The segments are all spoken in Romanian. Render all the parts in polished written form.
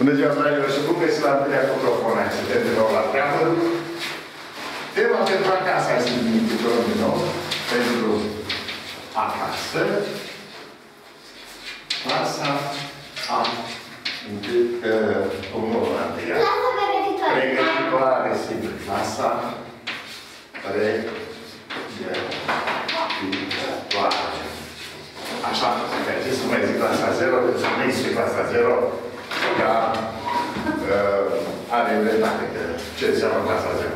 Bună ziua, dragilor și bun găsit la întâlnirea cu profonul accidentelor de nou la treabă. Tema pentru acasă ai simplificat din nou. Pentru acasă. Clasa a următoarea. Clasa pregătitoare. Pregătitoare, sigur. Clasa pregătitoare. Așa, pe acest nu mai zic clasa 0, pentru că nu este clasa 0. Ca are dreptate de ce înseamnă clasa 0.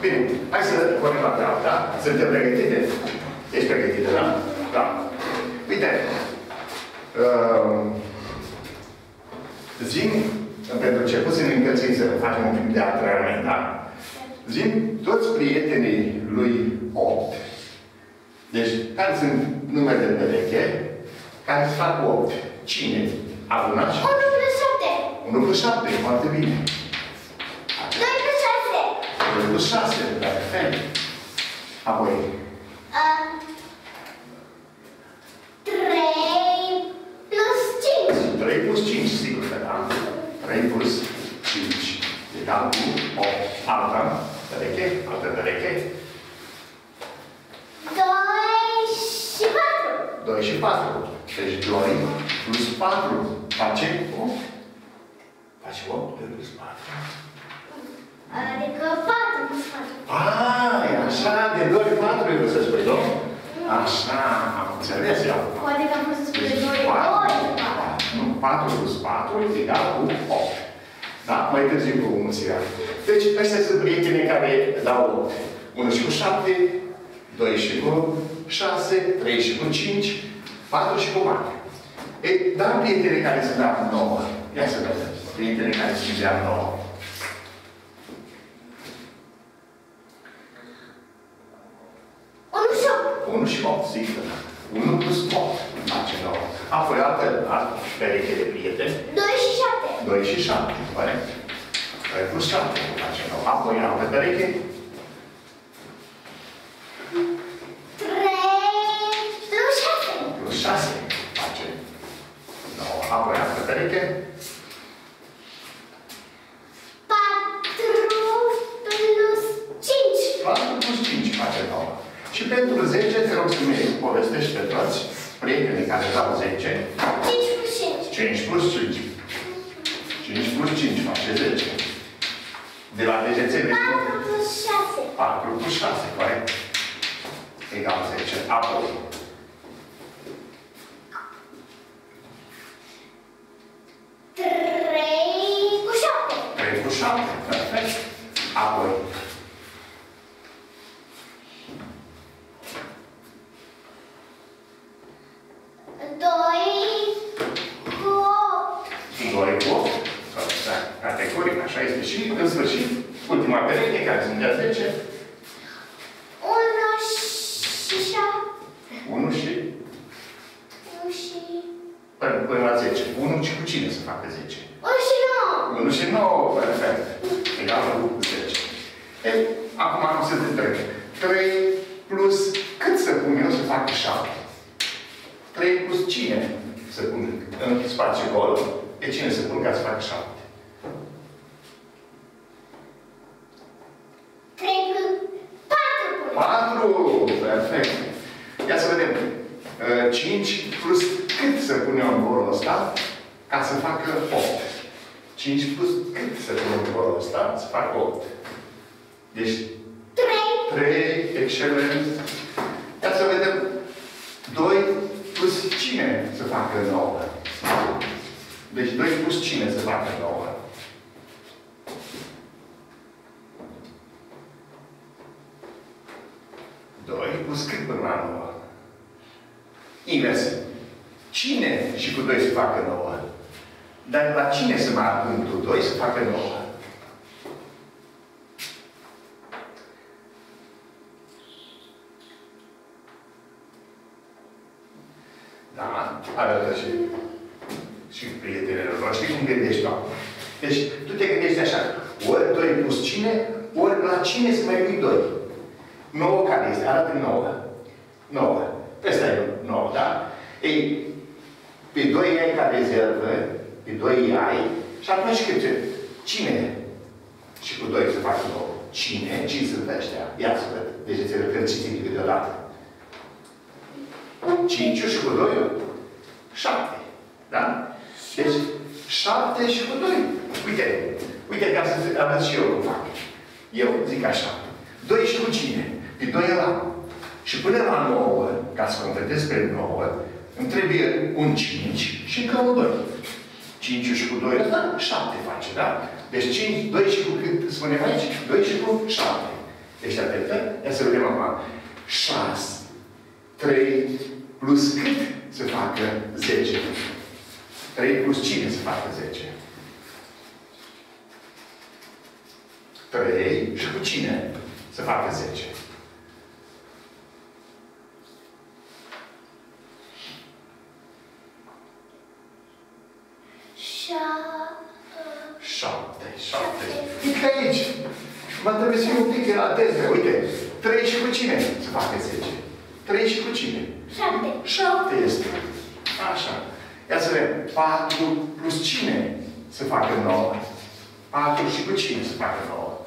Bine, hai să pornim la treabă, da? Suntem pregătite? Ești pregătite, da? Da. Uite, zi, pentru început, să ne încălțim să facem un timp de antrenament, da? Zi, toți prietenii lui 8. Deci, care sunt numere de pereche, care fac 8? Cine? Avunași? 1+7, foarte bine. 2+6. 2+6, perfect. Apoi. 3+5. 3+5, sigur că da. 3+5. Egal cu 8. Alta pereche, altă pereche. 2 și 4. 2 și 4. Deci 2+4 face 8. Faci 8, 2+4. Adică 4+4. Aaa, e așa, de 2+4 e vrut să spui 2? Așa, am înțeles eu. Poate că am vrut să spui 2+4. Nu, 4+4 egal cu 8. Da, mai târziu cu mulțimea. Deci, ăștia sunt prietenii care dau 8. 1+7, 2+6, 3+5, 4+4. Ei, dar prietenii care se dau 9. Ia să vedem. Prietene care sunt de-a 9. Unu și 8, sigur. 1+8 face 9. Apoi altă pereche de prieteni. 2+7. 2+7, corect. 2+7 face 9. Apoi altă pereche. 3+6. +6 face 9. Apoi altă pereche. 4+5 face 9. Și pentru 10, te rog să mi povestești pe toți prietenii care dau 10. 5+5. 5+5. 5+5 face 10. De la degețele. 4+6. 4+6, corect? Egal 10. Apoi. 3+7. 3+7, perfect. Apoi. 2+8, categoric, așa este și, în sfârșit, ultima pereche, care sunt de-a 10. 1 și 10. 1 și cu cine să facă 10? 1 și 9. 1 și 9, perfect. Egal cu 10. Ei, acum nu se întreb. 3+ cât să pun eu să facă 7? 3+ cine să pun în spațiu gol? Pe cine se pun ca să facă 7? 3+4. 4! Perfect! Ia să vedem. 5+ cât se pune în golul ăsta ca să facă 8? 5+ cât se pune în golul ăsta să facă 8? Deci 3, excelent! Ia să vedem. 2+ cine să facă 9? Deci 2+ cine se facă 9? 2+ cât până la 9? Invers. Cine și cu 2 se facă 9? Dar la cine se mai adună cu 2 se facă 9? Da, arată și... Și prietenilor noștri, cum gândești tu? Deci, tu te gândești așa. Ori 2+ cine, ori la cine să mai pui 2. 9 care este? Arată 9. 9. Peste ai 9, da? Ei, pe 2 ai ca rezervă, pe 2 ai Și atunci cât cine e? Și cu doi se fac nouă. Cine? Cine sunt ăștia? Ia să văd. Deci îți răcălciți câteodată. 5 și cu 2, 7. Da? Deci 7 și cu 2. Uite, uite ca să aveți și eu cum fac. Eu zic așa. 2 și cu cine? Din 2 la. Și până la 9, ca să completez pe 9, îmi trebuie un 5 și încă un 2. 5 și cu 2, da? 7 face, da? Deci 5, 2 și cu cât spunem aici? 2 și cu 7. Ești atentă? Ia să vedem acum. 6. 3 plus cât se facă 10? 3 plus cine se facă 10? 3 și cu cine se facă 10? Mă trebuie să fiu un pic atent. Uite, 3 și cu cine se facă 10? 3 și cu cine? 7. 7 este. Așa. Ia să vedem. 4 plus cine se facă 9? 4 și cu cine se facă 9?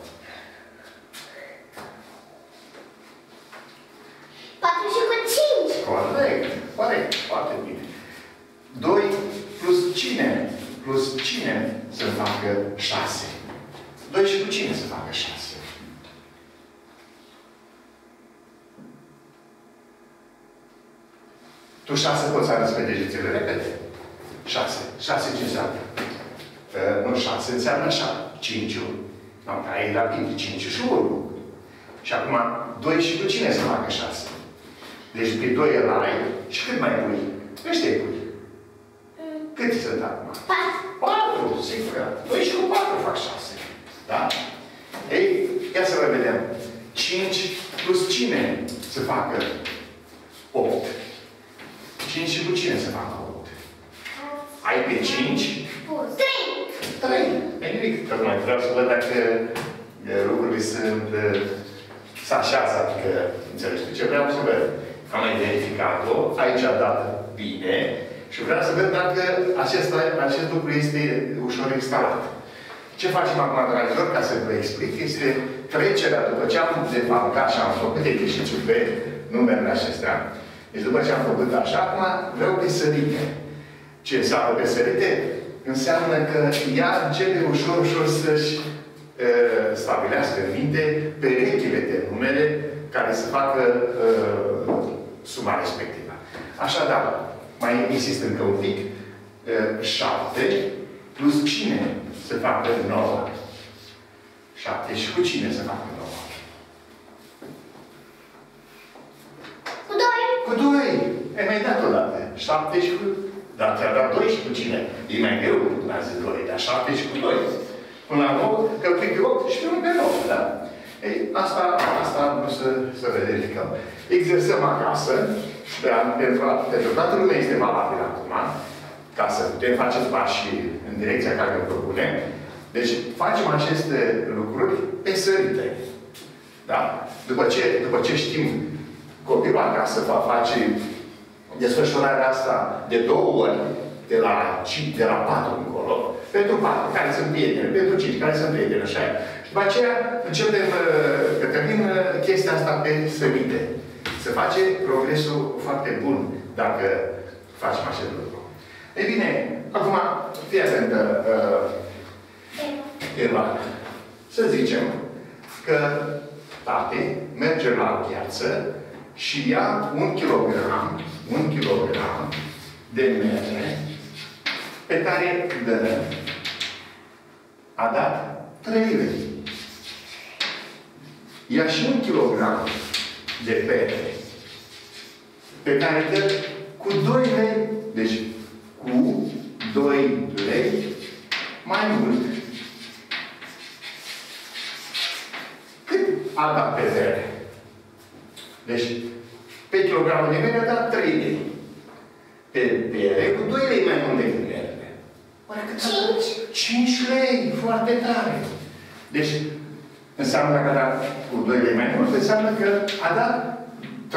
4 și cu 5. Corect. Corect. Foarte bine. 2 plus cine? Plus cine se facă 6? 2 și cu cine se facă 6? 6 poți să arăți pe degețele, repede. 6. 6 ce înseamnă? Nu 6, înseamnă așa. 5. No, ai la timp 5 și 1. Și acum, 2 și cu cine se facă 6? Deci pe 2 el ai și cât mai pui? Ăștia îi pui. Cât sunt acum? 4. 4, sigur. 2 și cu 4 fac 6. Da? Ei, ia să vedem. 5 plus cine se facă 8? 5 și cu cine se facă 8? Ai pe 5? 3! 3! E nimic, că mai vreau să văd dacă lucrurile sunt așează, adică înțelegi ce vreau să văd. Am identificat-o, aici a dat bine și vreau să văd dacă acest lucru este ușor instalat. Ce facem acum, dragilor, ca să vă explic, este trecerea după ce am defalcat și am făcut ieșițiul pe numerele acestea. Deci după ce am făcut așa, acum vreau peserite. Ce înseamnă peserite? Înseamnă că ea începe ușor, ușor să-și stabilească în minte perechile de numere care să facă suma respectivă. Așadar, mai insist încă un pic. 7 plus cine se facă 9? 7 și cu cine se facă 9? Cu 2. E mai dat odată. 7 și cu... Dar ți-a dat 2 și cu cine? E mai greu cu când a zis 2, dar 7 și cu 2. Până la 9, că pui pe 8 și pe 1 pe 9, da? Ei, asta nu să verificăm. Exersăm acasă, pentru toată lumea este valabil acum, ca să putem face pași în direcția care îl propunem. Deci, facem aceste lucruri pesărite. Da? După ce știm copilul acasă va face desfășurarea asta de 2 ori, de la 4 încolo, pentru 4 care sunt prieteni, pentru 5 care sunt prieteni, așa. Și după aceea începem, cătărim chestia asta pe sămite. Se face progresul foarte bun dacă facem acest lucru. Ei bine, acum, fii atentă, Eva, să zicem că tate merge la piață și ia 1 kilogram de mere pe care a dat 3 lei. Ia și 1 kilogram de pere pe care dă cu 2 lei, deci cu 2 lei mai mult. Cât a dat pe pere? Deci, pe kilogramul de mere a dat 3 lei. Pe pere, cu 2 lei mai mult decât merele. Oare cât a dat? 5 lei! Foarte tare! Deci, înseamnă că a dat cu 2 lei mai mult, înseamnă că a dat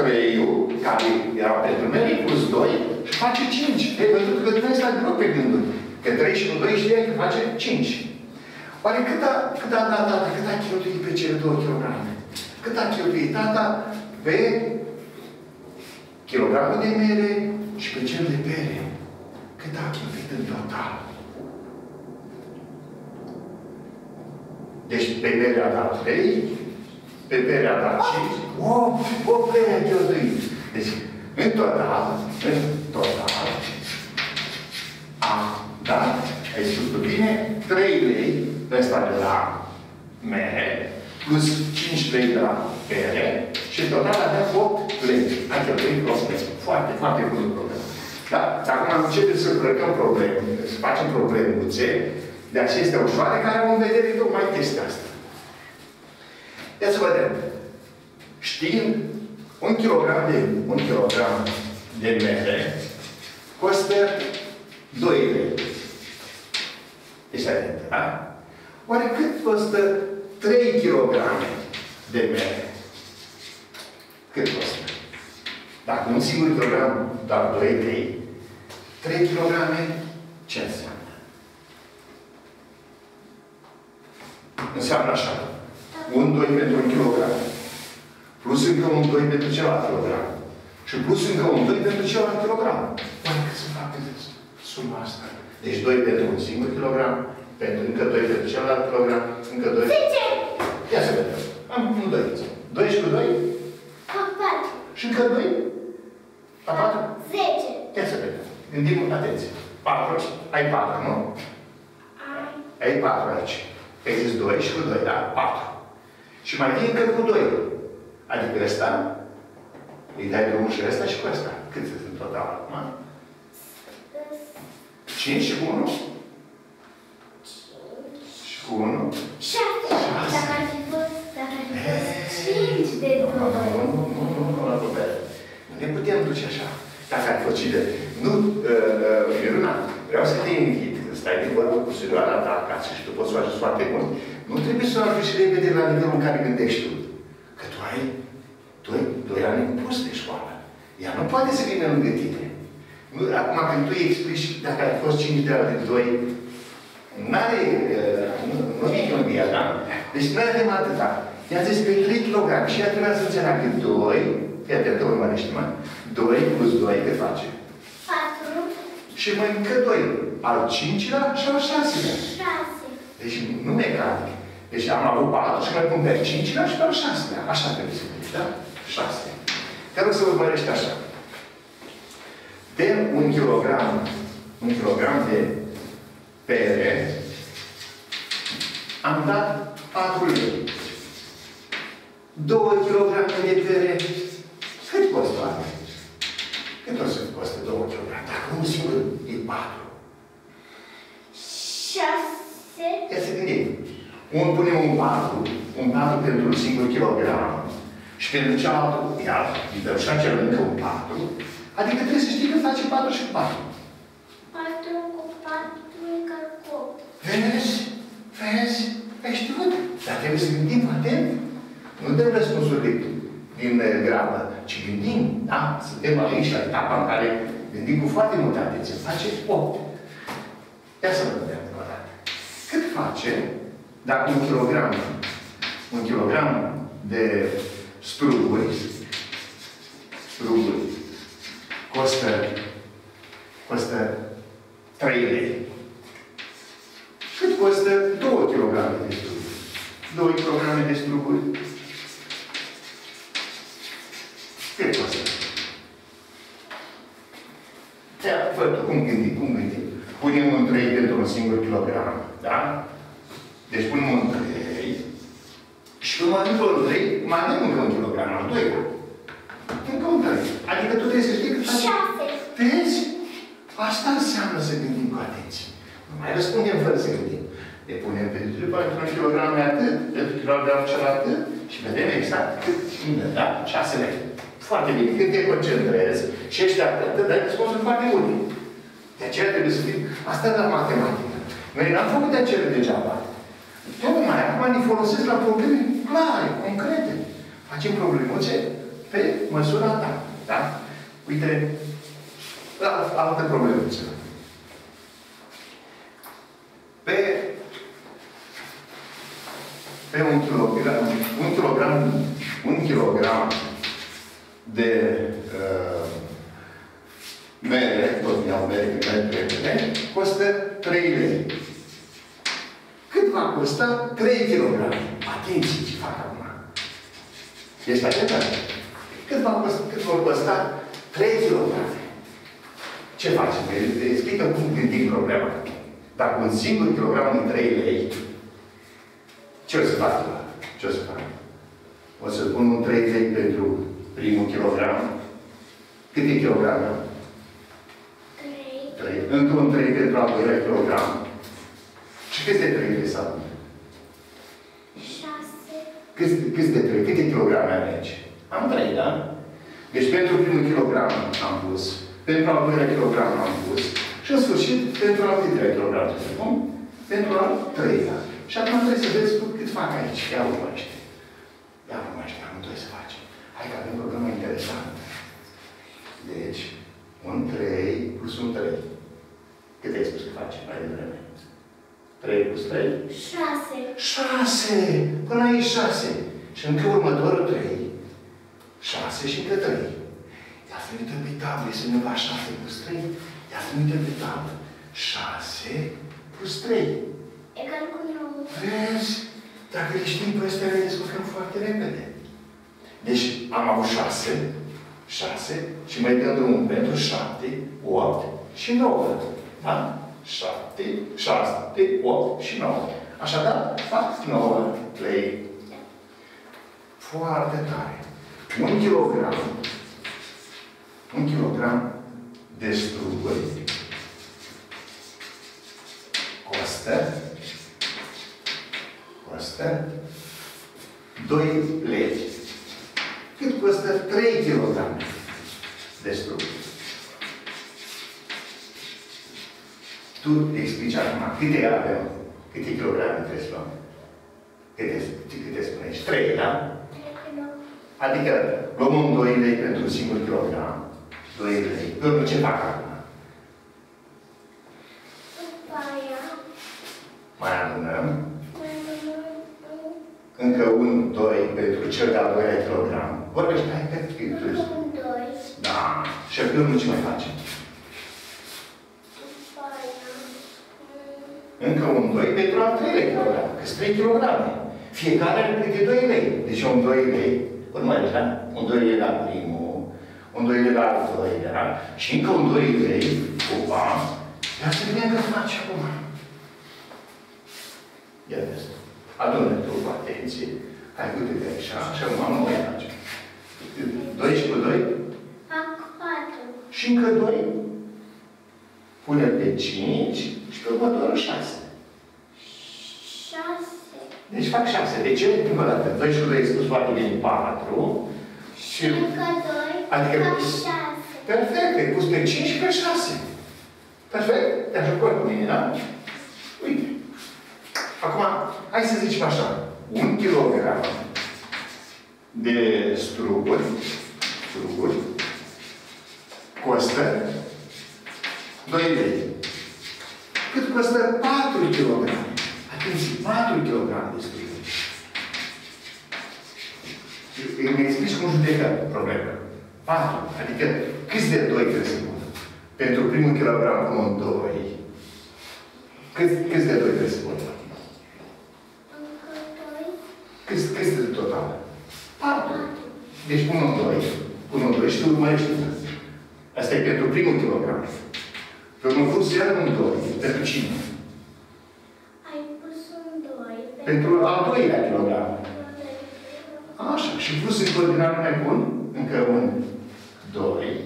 3-ul, care erau pentru mere, plus 2, și face 5. Pentru că ăsta e greu pe gânduri. Că 3 și cu 2 știa că face 5. Oare cât a dat tata, cât a cheltuit pe cele 2 kilograme? Cât a cheltuit tata pe kilogramul de mere și pe cel de pere? Cât a cheltuit în total? Deci pe mere a dat 3, pe pere a dat 5, 8 pere a cheltuit. Deci în total, a dat, ai spus tu bine, 3 lei de asta de la mere, plus 5 lei de la pere, și în total avea 8 lei. Am cheltuit 8 lei. Foarte, foarte bună problemă. Dar acum începem să îmbrăcăm probleme, să facem problemuțe de acestea ușoare care au în vedere tocmai chestia asta. Ia să vedem. Știind 1 kilogram de mere costă 2 lei. Ești atent, da? Oare cât costă 3 kg de mere? Cât costă? Dacă un singur kilogram dau 2 lei, 3 kg ce înseamnă? Înseamnă așa. Un 2 pentru 1 kg. Plus încă un 2 pentru celălalt kilogram. Și plus încă un 2 pentru celălalt kilogram. Oare cât se facă suma asta? Deci 2 pentru un singur kilogram, pentru încă 2 pentru celălalt kilogram, încă 2... 10! Ia să vedem. Am un 2. 2 și cu 2? Fac 4. Și încă 2? A 4? 10. Ia să vedem. Gândim, atenție. 4. Ai 4, nu? Ai 4 aici. Există 2 și cu 2, da? 4. Și mai vine încă cu 2. Adică ăsta, îi dai pe 1 și ăsta și cu ăsta. Cât sunt în total acum? 5 și cu 1? 5. Și cu 1? 6. Dacă ar fi fost, 5 de 2. Nu, la probleme. Ne putem duce așa. Dacă ar fi fost 5 de 2. Nu, Miruna, vreau să te invit. Stai de vorbă cu surioara ta acasă și tu poți să o ajungi foarte mult. Nu trebuie să o ajungi și repede la nivelul în care gândești tu. Că tu ai 2 ani în plus de școală. Ea nu poate să vină lângă tine. Acum când tu îi explici dacă ai fost 5 de ani de 2, n-are... nu e economia, da? Deci nu avem atâta. I-a zis pe 3 kg și ea trebuia să înțeleagă 2, fii atent, urmărește-mă, 2 plus 2 cât face? 4. Și mai încă 2. Al 5-lea și al 6-lea. 6. Deci nu mecanic. Deci am avut 4 și mai pun pe 5-lea și pe 6-lea. Așa trebuie să vezi, da? 6. Te rog să urmărești așa. De 1 kilogram de pere am dat 4 lei. 2 kg de pere cât costă asta? Cât o să costă 2 kg? Dacă un singur e 4. 6. Ia să gândim. Punem un 4 pentru un singur kilogram. Și pentru cealaltă, iar îi dăm și acela încă un 4. Adică trebuie să știi că face 4 și 4. 4 cu 4 încă 8. Vezi? Ai știut? Dar trebuie să gândim atent. Nu dăm răspunsuri din grabă, ci gândim, da? Suntem aici la etapa în care gândim cu foarte multă atenție. Face 8. Ia să vedem o dată. Cât face dacă un kilogram de struguri costă 3 lei. Cât costă 2 kg de struguri? 2 kg de struguri? Cât costă? Fă, cum gândi? Punem un 3 pentru un singur kilogram, da? Deci punem un 3. Și când mă duc un 3, mai avem încă un kilogram, al 2-lea. Încă un 3. Adică tu trebuie să știi cât faci. 6. Vezi? Asta înseamnă să gândim cu atenție. Nu mai răspundem fără să gândim. Le punem pe după un kilogram atât, pentru kilogram celălalt, și vedem exact cât îmi dă, 6 lei. Foarte bine. Când te concentrezi și ești atent, dai răspunsuri foarte multe. De aceea trebuie să fim. Asta e la matematică. Noi n-am făcut de acele degeaba. Tocmai acum ne folosesc la probleme clare, concrete. Facem problemuțe pe măsura ta. Da? Uite, altă problemuță. pe un kilogram de mere, tot mi-au mere cât mai prietene, costă 3 lei. Cât va costa 3 kg? Atenție ce fac acum. Ești atentat? Cât vor costa 3 kg? Ce facem? Îi explică cum gândim problema. Dacă un singur kilogram e 3 lei, ce o să fac? Ce o să fac? O să pun un 3 lei pentru primul kilogram. Cât e kilogramul? 3. Încă un 3 pentru al doilea kilogram. Și câți de 3 lei s-au? 6. Câți de 3? Câte kilograme am aici? Am 3, da? Deci pentru primul kilogram am pus, pentru al doilea kilogram am pus și în sfârșit pentru al treilea kilogram. Cum? Pentru al treilea. Și acum trebuie să vezi cât fac aici. Ia urmăște, acum trebuie să facem. Hai că avem problemă interesantă. Deci, un 3 plus un 3. Cât ai spus că faci mai devreme? 3 plus 3? 6! Până aici 6. Și încă următorul 3. 6 și încă 3. Ia să ne uităm pe tablă. Este undeva 6 plus 3. Ia să ne uităm pe tablă. 6 plus 3. Egal cu 9. Vezi? Dacă le știm pe astea, le descurcăm foarte repede. Deci am avut 6 și mai dăm drumul pentru 7, 8 și 9. Da? 7, 6, 8 și 9. Așadar, fac 9 lei. Foarte tare. Un kilogram de struguri costă 2 lei. Cât costă 3 kg de struguri? Tu îi explici acum câte avem, câte kilograme trebuie să luăm. Câte spunești? 3, da? 3 kg. Adică luăm un 2 lei pentru un singur kilogram. 2 lei. Domnul, ce fac acum? După aia. Mai adunăm. Încă un 2 pentru cel de-al doilea kilogram. Vorbește, hai că trebuie. Încă un 2. Da. Și domnul, ce mai face? Încă un 2 pentru al 3 kg, că 3 kg. Fiecare are câte 2 lei. Deci un 2 lei, urmărește, un 2 lei la primul, un 2 lei la al doilea, și încă un 2 lei, opa, ia să vedem că faci acum. Ia vezi, adună-te cu atenție, hai uite-te așa, și acum nu mai faci. 2 și cu 2? Fac 4. Și încă 2? Pune pe 5 și pe următorul 6. 6. Deci fac 6. Deci eu prima dată 2 și 2 spus foarte bine 4. Și încă 2. Adică fac 6. Perfect. Ai pus pe 5 și pe 6. Perfect. Te-a jucat cu mine, da? Uite. Acum, hai să zicem așa. 1 kg de struguri costă 2 lei. Cât costă 4 kg? Atenție, 4 kg de struguri. Îmi explici cum judecă problema. 4. Adică câți de 2 trebuie să pună? Pentru primul kilogram pun un 2. Câți de 2 trebuie să pună? Încă 2. Câți de total? 4. Deci pun un 2. Pun un 2 și tu urmărești. Asta e pentru primul kilogram. Pentru un furs, iar un 2. Pentru cine? Ai pus un 2. Pentru al doilea kilogram. Așa. Și plus în coordinare mai bun. Încă un 2.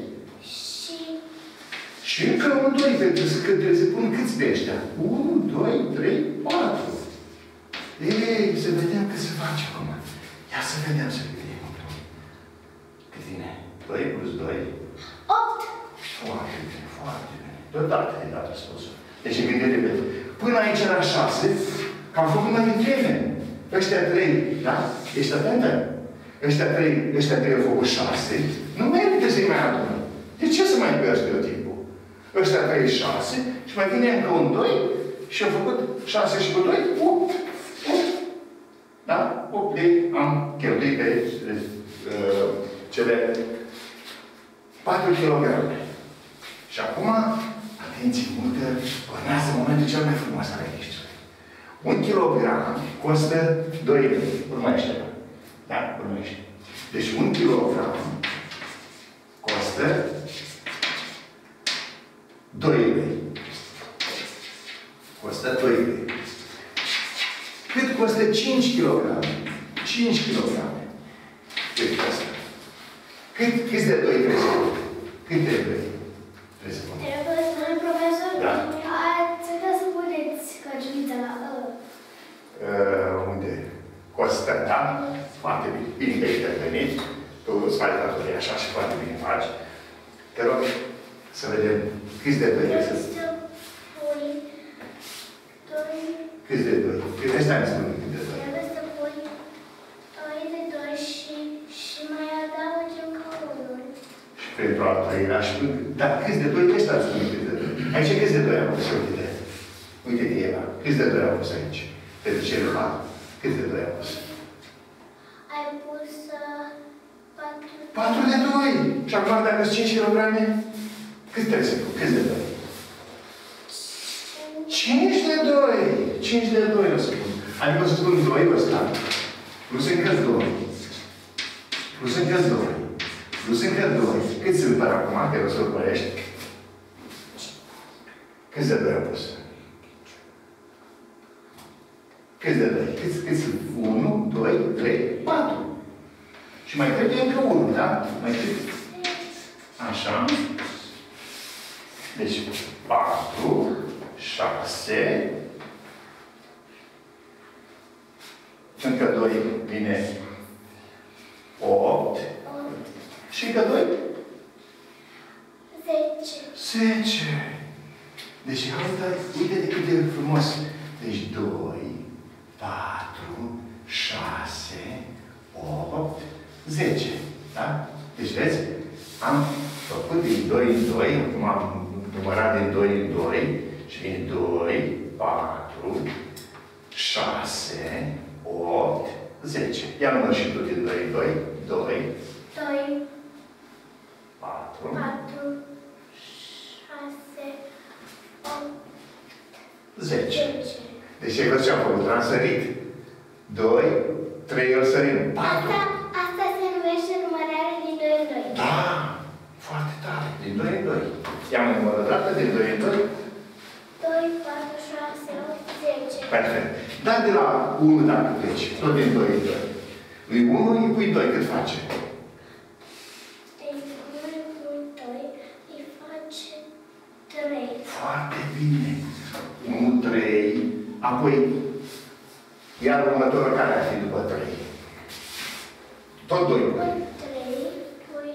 Și încă un 2. Pentru că trebuie să pun câți de ăștia? 1, 2, 3, 4. Ei, să vedem cât se face acum. Ia să vedem, să vedem. Cât vine? 2 plus 2. 8. Foarte bine, foarte bine. Deodată de dat răspunsul. Deci gândi repede. Până aici era 6, că am făcut mai întreme. Ăștia 3, da? Ești atentă? Ăștia 3 au făcut 6. Nu merită să-i mai adună. De ce să mai pierzi eu timpul? Ăștia 3 e 6 și mai vine încă un 2 și au făcut șanse și cu 2, 8, 8, da? 8 lei am cheltuit pe cele 4 kg. Și acum, atenție multă, urmează momentul cel mai frumos al exercițiului. 1 kg costă 2 lei. Urmărește. Da? Urmărește. Deci 1 kg costă 2 lei. Costă 2 lei. Cât costă 5 kg? 5 kg. Cât costă? Cât de 2 trebuie să pun? Cât de 2 trebuie să pun? Trebuie să spun, profesor? Da. Ați vrea să puneți căciulița la unde? Costă, da? Foarte bine. Bine că ai intervenit. Tu îți faci datorii așa și foarte bine faci. Te rog să vedem cât de 2 trebuie să pun. Câți de 2? Câți de 2? Trebuie să pui 2 de 2 și mai adaug încă unul. Și pentru al treilea și până... Dar câți de 2? Câți de 2? Aici câți de 2 am pus? Uite-te. Uite-te, Eva. Câți de 2 am pus aici? Pentru cele 4. Câți de 2 am pus? Ai pus 4 de 2! Și acum dacă sunt 5 kg, câți trebuie să pun? Câți de 2? 5 de 2! 5 de 2 o să spun. Adică o să spun 2 ăsta. Nu sunt încă 2. Nu sunt încă 2. Nu sunt încă 2. Cât sunt până acum? Că o să urmărești. Câți de 2 au pus? Câți de 2? Câți sunt? 1, 2, 3, 4. Și mai trebuie încă 1, da? Mai trebuie. Așa. Deci 4. 6. Încă 2 vine 8. Și încă 2? 10. 10. Deci, uite de cât de frumos. Deci 2, 4, 6, 8, 10. Da? Deci, vezi? Am făcut din 2 în 2. Acum am numărat din 2 în 2. Și vine 2, 4, 6, 8, 10. Ia număr și tu din 2, 2, 2, 2, 4, 6, 8, 10. Deci ai văzut ce am făcut? Am sărit. 2, 3, îl sărim. 4. Asta se numește numărare din 2 în 2. Da! Foarte tare! Din 2 în 2. Ia-mi numără o dată din 2 în 2. 2, 4, 6, 8, 10. Perfect. Dar de la 1 dacă pleci, tot din 2 în 2. Lui 1 îi pui 2, cât face? Din 1 îi pui 2, îi face 3. Foarte bine. 1, 3, apoi iar următorul care ar fi după 3? Tot 2. După 3,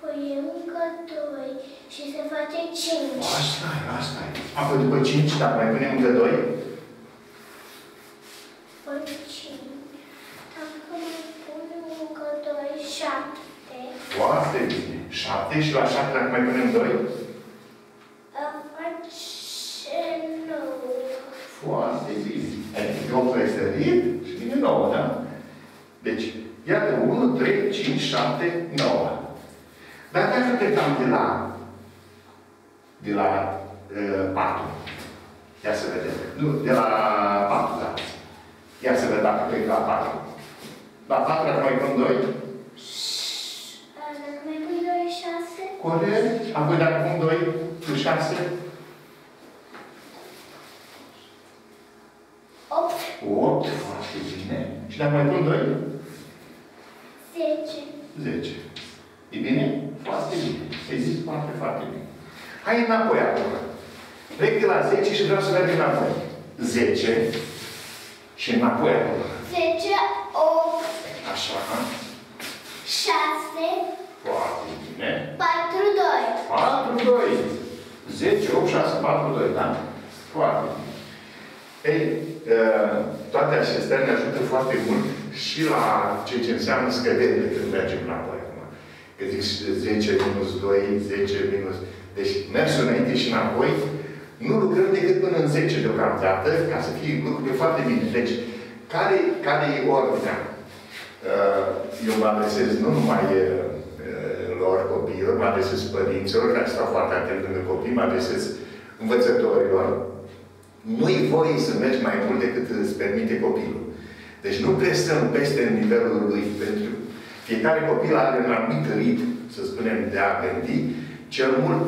pui încă 2. Și se face 5. Asta-i, asta-i. Apoi după 5, dacă mai punem încă 2? După 5. Dacă mai punem încă 2, 7. Foarte bine. 7 și la 7 dacă mai punem 2? Face 9. Foarte bine. Adică 8 este rid și vine 9, da? Deci, iată 1, 3, 5, 7, 9. Dar dacă plecam de la 4. Ia să vedem. Nu, de la 4, da. Ia să vedem dacă plec la 4. La 4 dacă mai pun 2. Dacă mai pun 2, 6. Corect. Apoi dacă pun 2, tu 6. 8. 8. Foarte bine. Și dacă mai pun 2? 10. 10. E bine? Foarte bine. Ai zis foarte, foarte bine. Hai înapoi acum. Plec de la 10 și vreau să merg înapoi. 10 și înapoi acum. 10, 8. Așa. 6. Foarte bine. 4, 2. 4, 2. 10, 8, 6, 4, 2, da? Foarte bine. Ei, toate acestea ne ajută foarte mult și la ceea ce înseamnă scăderile când mergem înapoi acum. Că zic 10 minus 2, 10 minus... Deci mersul înainte și înapoi Nu lucrăm decât până în 10 deocamdată, ca să fie lucruri foarte bine. Deci, care e ordinea? Eu mă adresez nu numai lor copiilor, mă adresez părinților, care stau foarte atent lângă copii, mă adresez învățătorilor. Nu-i voie să mergi mai mult decât îți permite copilul. Deci nu prestăm peste nivelul lui, pentru fiecare copil are un anumit ritm, să spunem, de a gândi. Cel mult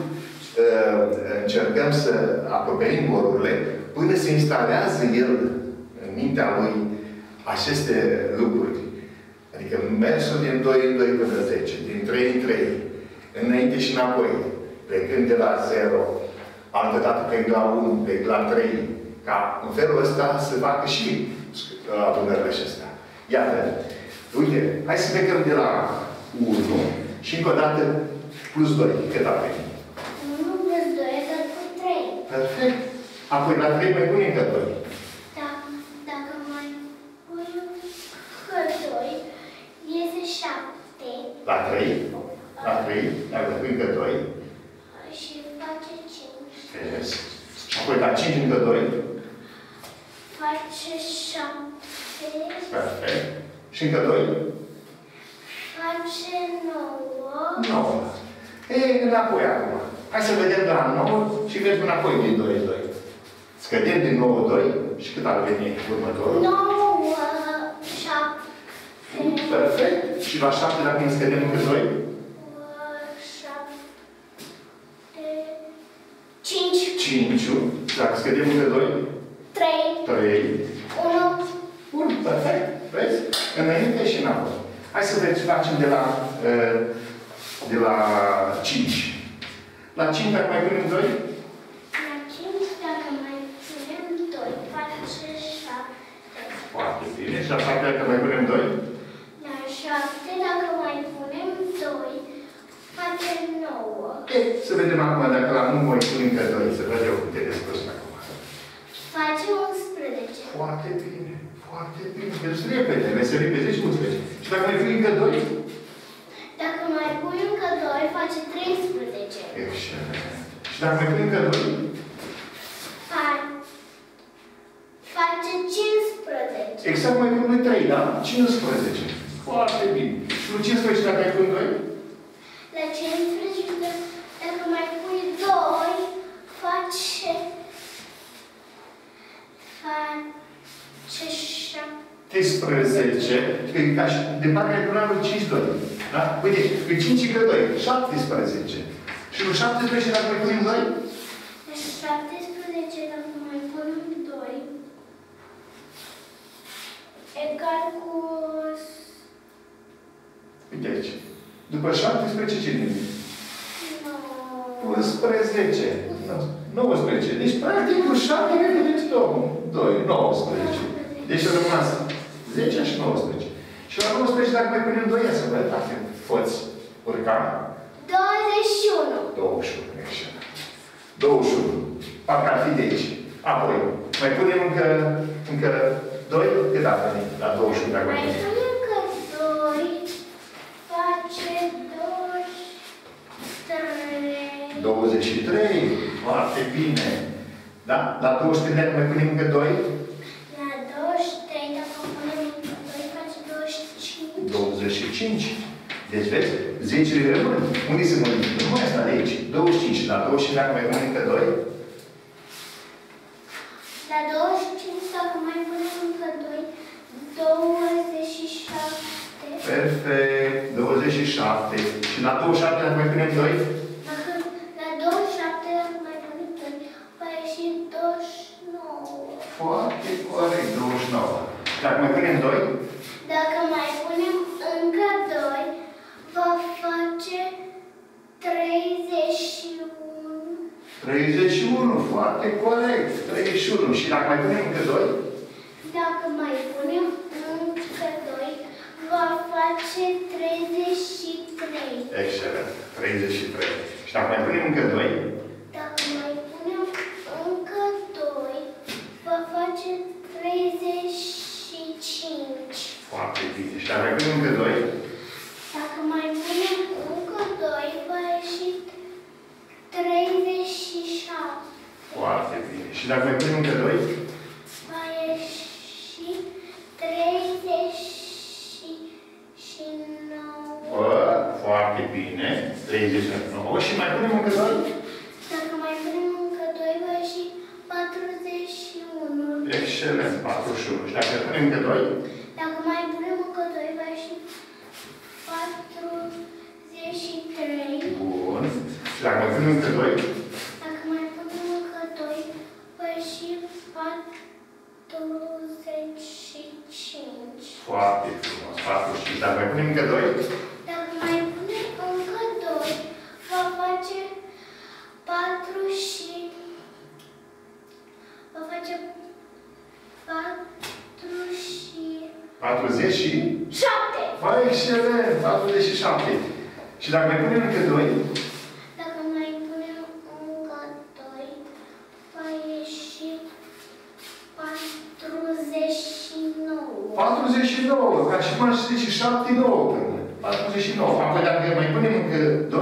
încercăm să acoperim gorurile până se instalează el în mintea lui aceste lucruri. Adică mersul din 2 în 2 până 10, din 3 în 3, înainte și înapoi, plecând de la 0, altă dată plec la 1, plec la 3, ca în felul ăsta să facă și adunările acestea. Iată, uite, hai să plecăm de la 1 și încă o dată plus 2, cât a venit? 1 plus 2 egal cu 3. Perfect. Apoi la 3 mai pune încă 2. Da, dacă mai pun încă 2, iese 7. La 3? La 3, dacă pui încă 2. Și face 5. Yes. Apoi la 5 încă 2. Face 7. Perfect. Și încă 2. Face 9. 9. Ei, înapoi acum. Hai să vedem de la 9 și mergem înapoi din 2 în 2. Scădem din 9 în 2 și cât ar veni următorul? 9, 7. Perfect. Și la 7 dacă ne scădem încă 2? 7. 5. 5. Dacă scădem încă 2? 3. 1. 1. Perfect. Vezi? Înainte și înapoi. Hai să facem de la 5. La 5 dacă mai punem 2? La 5 dacă mai punem 2, face 7. Foarte bine. Și la 7 dacă mai punem 2? La 7 dacă mai punem 2, face 9. Okay. Să vedem acum dacă la 1 mai punem încă 2. Să văd eu cum te descurci acum. Face 11. Foarte bine. Foarte bine. Deci repede. Meserii pe 10 și 11. Și dacă mai pui încă 2? Dacă mai pui încă 2, face 13. Excelent. Și dacă mai pui încă 2? Face 15. Exact, mai pui noi 3, da? 15. Foarte bine. Și la 15 dacă mai pui 2? La 15 dacă mai pui 2, face 17. Că e ca și de parcă ai până anul 5-2. Da? Uite, cu 5 și cu 2, 17. Și cu 17 dacă mai punem 2? Cu 17 dacă mai punem 2, egal cu... Uite aici. După 17 ce vine? 11. 19. Deci, practic, cu 7 ne vedeți 2. 19. Deci a rămas 10 și 19. Și la 19, dacă mai punem 2, ia să văd dacă poți urca. 21. 21, așa. 21. Parcă ar fi de aici. Apoi, mai punem încă 2? Cât a venit la 21, dacă mai punem? Mai punem încă 2, face 23. 23. Foarte bine. Da? La 23, dacă mai punem încă 2? 25. Deci, vezi? 10-urile rămân. Unde se mă duc? Nu mai asta de aici. 25. La 25 dacă mai punem încă 2? La 25 dacă mai punem încă 2, 27. Perfect. 27. Și la 27 dacă mai punem 2? La 27 dacă mai punem 2, va ieși 29. Foarte corect. 29. Dacă mai punem 2? Dacă mai punem încă 2, va face 31. 31, foarte corect. 31. Și dacă mai punem încă 2? Dacă mai punem încă 2, va face 33. Excelent. 33. Și dacă mai punem încă 2? Dacă mai punem încă 2, va face 35. Foarte bine. Și dacă mai punem încă 2? Dacă mai punem încă 2, va ieși 37. Foarte Și dacă mai punem încă 2? Mai ieși 39. Bă, foarte bine. 39. Și mai punem încă 2? Dacă mai punem încă 2, va ieși 41. Excelent, 41. Și dacă punem încă 2? Dacă mai punem încă 2, va ieși 43. Bun. Și dacă mai punem încă 2? Foarte frumos, 45. Dacă mai punem încă 2? Dacă mai punem încă 2, va face 47. Ba, excelent, 47. Și dacă mai punem încă 2? Dacă mai punem încă 2, va ieși 49, ca și cum aș zice 79 până. 49. Apoi dacă mai punem încă 2?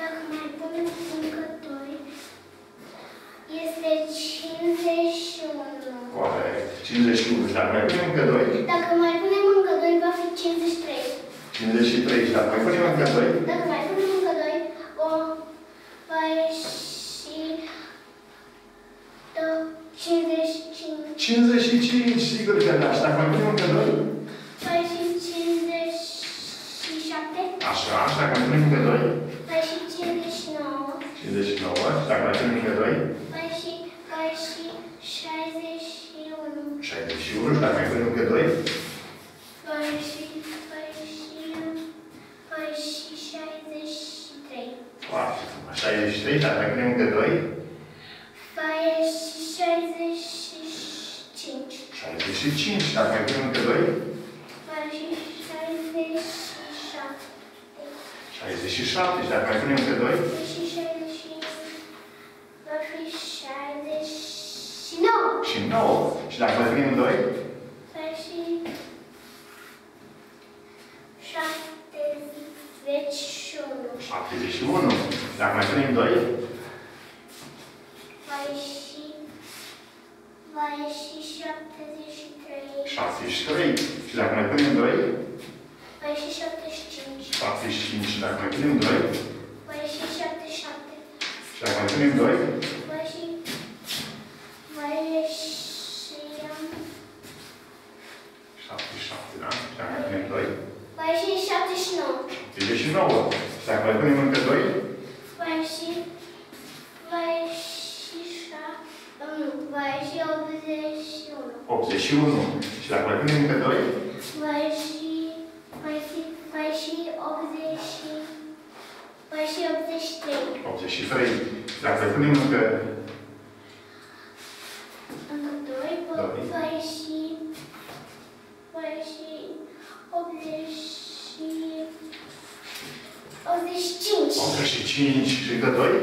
Dacă mai punem încă 2, este 51. Corect. 51. Dacă mai punem încă 2? Dacă mai punem încă 2, va fi 53. 53. Dacă mai punem încă 2? Dacă mai punem încă 2, va ieși 55. 55, sigur că da. Și dacă mai punem încă 2? Păi și 57. Așa, și dacă mai punem încă 2? Păi și 59. 59, și dacă mai punem încă 2? Păi și 61. 61, și dacă mai punem încă 2? Păi și 63. Foarte frumos. 63, și dacă mai punem încă 2? Și 5, dacă mai punem încă 2? Va ieși 67. 67, și dacă mai punem încă 2? Și 65. Va fi 69. Și 9. Și dacă mai punem 2? Va ieși 71. 71. Dacă mai punem 2? Va ieși 73. Și dacă mai punem 2? Va ieși 75. 75. Și dacă mai punem 2? Va ieși 77. Și dacă mai punem 2? Va ieși 77, da? Și dacă mai punem 2? Va ieși 79. 79. Și dacă mai punem încă 2? Va ieși 81. 81. Și dacă mai punem încă 2? Va ieși 83. 83. Și dacă mai punem încă 2, va ieși 85. 85. Și încă 2?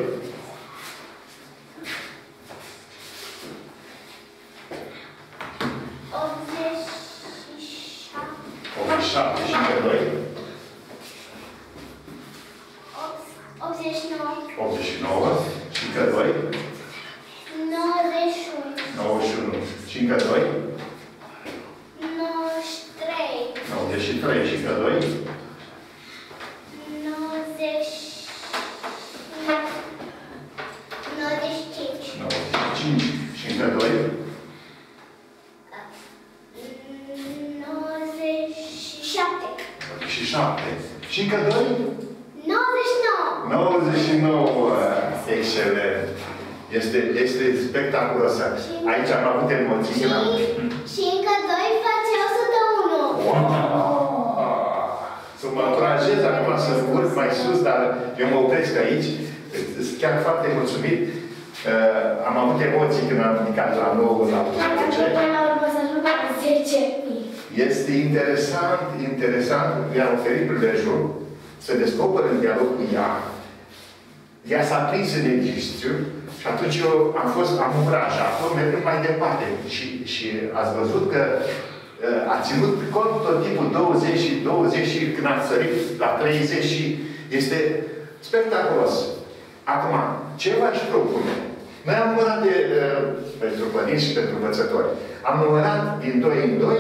Ea s-a prins în registriu și atunci eu am umbraj, acum mergând mai departe. Și ați văzut că a ținut cont tot timpul 20 și 20 și când a sărit la 30 și este spectaculos. Acum, ce v-aș propune? Noi am numărat de, pentru părinți și pentru învățători, am numărat din 2 în 2,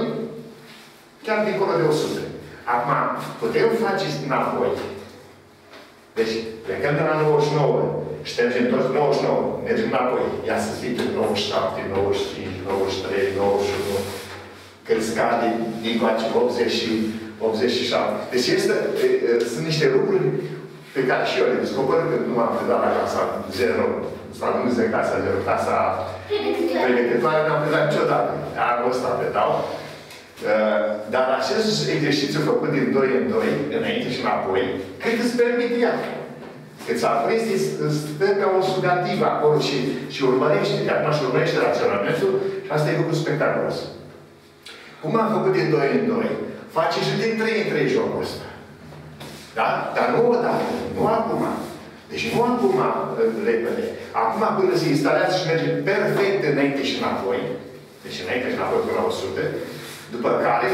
chiar dincolo de 100. Acum, putem face înapoi. Deci, plecând de la 99, ștergem toți 99, mergem înapoi. Ia să zic 97, 95, 93, 91, când scade din coace 87. Deci, sunt niște lucruri pe care și eu le descoper când nu m-am predat la casa 0. Sau nu zic casa 0, casa pregătitoare n-am predat niciodată. Anul ăsta predau. Dar acest exercițiu făcut din 2 în 2, înainte și înapoi, cred că îți permite ea. Când s-a prins, stă pe o sugativă acolo și urmărește, că acum își urmărește raționamentul și asta e lucru spectaculos. Cum am făcut din 2 în 2, face și din 3 în 3 jocul ăsta. Da? Dar nu odată, nu acum. Deci nu acum repede. Acum când se instalează și merge perfect înainte și înapoi, deci înainte și înapoi până la 100, după care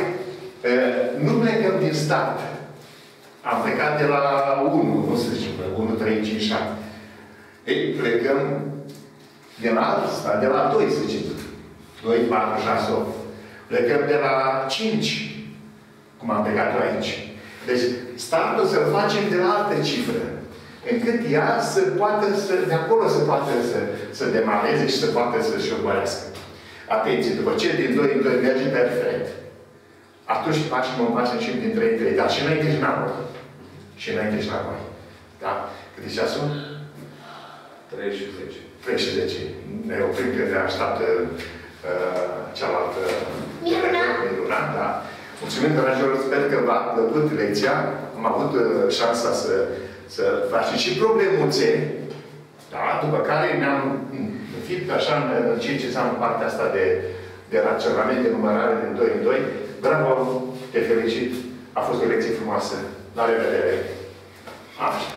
nu plecăm din start. Am plecat de la 1, nu să zicem, 1, 3, 5, 6. Ei, plecăm de la alt start, de la 2, să zicem. 2, 4, 6, 8. Plecăm de la 5, cum am plecat eu aici. Deci, startul să-l facem de la altă cifră, încât ea să poată să, de acolo să poată să demareze și să poată să-și urmărească. Atenție, după ce din 2 în 2 merge perfect, atunci facem un pas încep din 3 în 3, dar și înainte și înapoi. Și înainte și înapoi. Da? Cât e ceasul? 3 și 10. 3 și 10. Ne oprim că ne așteaptă cealaltă... Miruna. Miruna, da. Mulțumim, dragilor, sper că v-a plăcut lecția. Am avut șansa să facem și problemuțe, da? După care ne-am înfipt așa în ceea ce înseamnă partea asta de raționament, de numărare din 2 în 2. Bravo! Te felicit! A fost o lecție frumoasă! La revedere! Așa!